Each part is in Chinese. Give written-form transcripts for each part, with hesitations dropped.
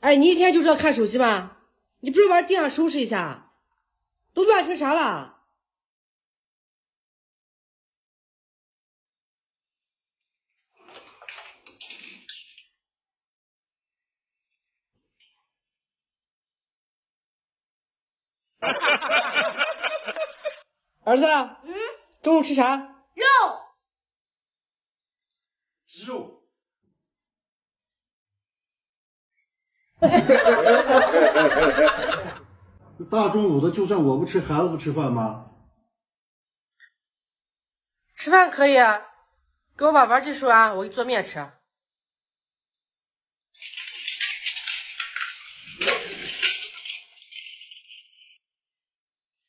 哎，你一天就知道看手机吗？你不是往地上收拾一下，都乱成啥了？ 儿子，嗯，中午吃啥？肉，鸡肉。大中午的，就算我不吃，孩子不吃饭吗？吃饭可以啊，给我把玩具收啊，我给你做面吃。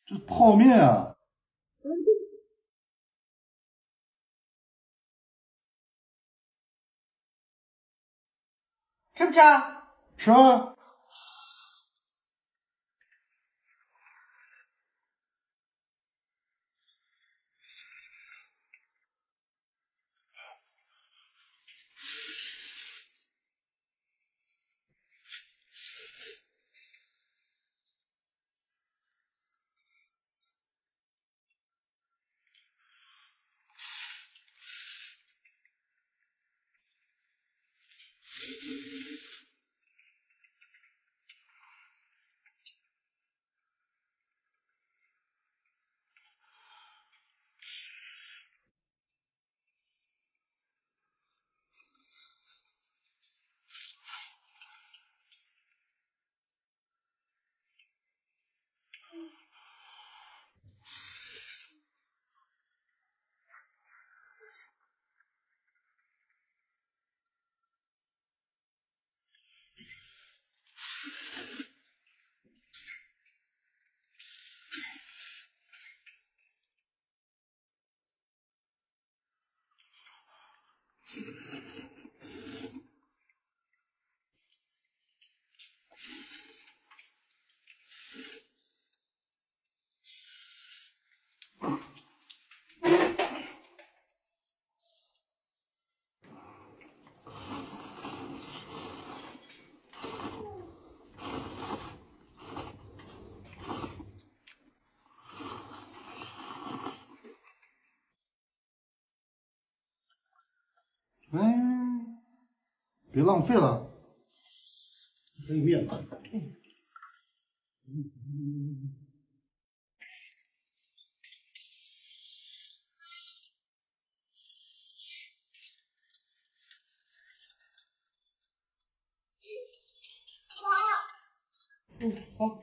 这泡面啊！吃不吃？吃。哎，别浪费了，很有面子。好。